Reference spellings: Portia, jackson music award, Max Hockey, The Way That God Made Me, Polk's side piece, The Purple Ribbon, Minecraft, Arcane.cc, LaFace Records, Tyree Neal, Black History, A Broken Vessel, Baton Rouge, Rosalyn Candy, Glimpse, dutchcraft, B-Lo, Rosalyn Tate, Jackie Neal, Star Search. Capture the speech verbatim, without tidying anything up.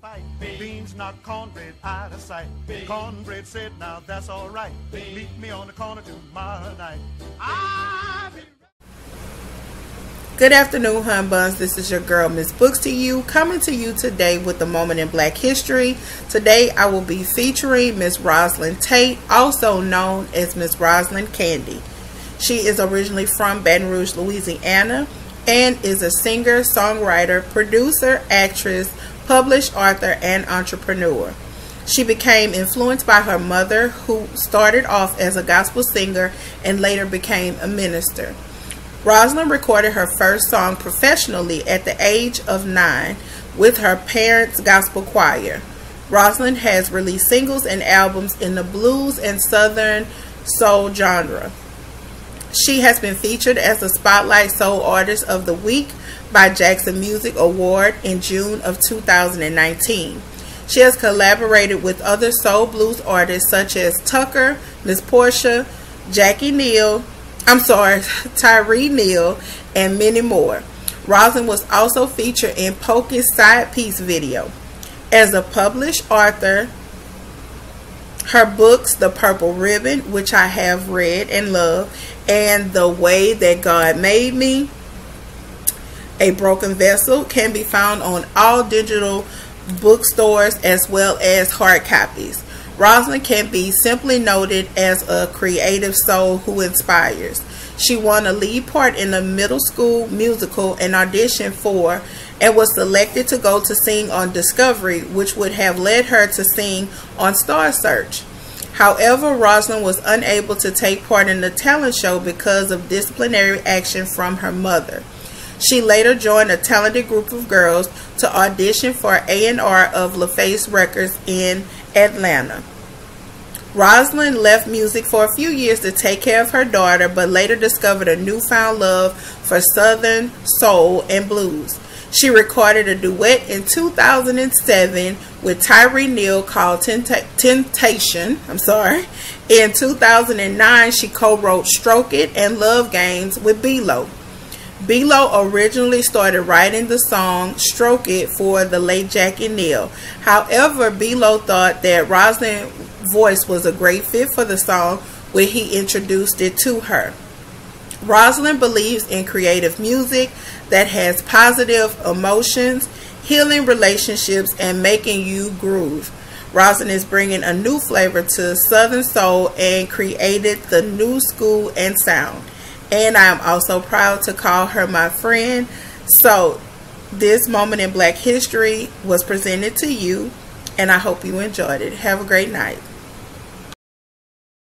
fight. Beans, Beans knocked cornbread out of sight. Beans. Cornbread said, now that's all right. Beans. Meet me on the corner tomorrow night. I've been... Good afternoon, hun buns. This is your girl, Miss Books to you, coming to you today with a moment in Black history. Today, I will be featuring Miss Rosalyn Tate, also known as Miss Rosalyn Candy. She is originally from Baton Rouge, Louisiana, and is a singer, songwriter, producer, actress, published author, and entrepreneur. She became influenced by her mother, who started off as a gospel singer and later became a minister. Rosalyn recorded her first song professionally at the age of nine with her parents' gospel choir. Rosalyn has released singles and albums in the blues and southern soul genre. She has been featured as the Spotlight Soul Artist of the Week by Jackson Music Award in June of two thousand nineteen. She has collaborated with other soul blues artists such as Tucker, Miss Portia, Jackie Neal, I'm sorry, Tyree Neal, and many more. Rosalyn was also featured in Polk's Side Piece video. As a published author, her books, The Purple Ribbon, which I have read and love, and The Way That God Made Me, A Broken Vessel, can be found on all digital bookstores as well as hard copies. Rosalyn can be simply noted as a creative soul who inspires. She won a lead part in a middle school musical and auditioned for and was selected to go to sing on Discovery, which would have led her to sing on Star Search. However, Rosalyn was unable to take part in the talent show because of disciplinary action from her mother. She later joined a talented group of girls to audition for A and R of LaFace Records in Atlanta. Rosalyn left music for a few years to take care of her daughter, but later discovered a newfound love for southern soul and blues. She recorded a duet in two thousand seven with Tyree Neal called Temptation. I'm sorry. In two thousand nine, she co-wrote Stroke It and Love Games with B-Lo. B-Lo originally started writing the song Stroke It for the late Jackie Neal. However, B-Lo thought that Rosalyn's voice was a great fit for the song when he introduced it to her. Rosalyn believes in creative music that has positive emotions, healing relationships, and making you groove. Rosalyn is bringing a new flavor to southern soul and created the new school and sound. And I am also proud to call her my friend. So this moment in Black history was presented to you, and I hope you enjoyed it. Have a great night.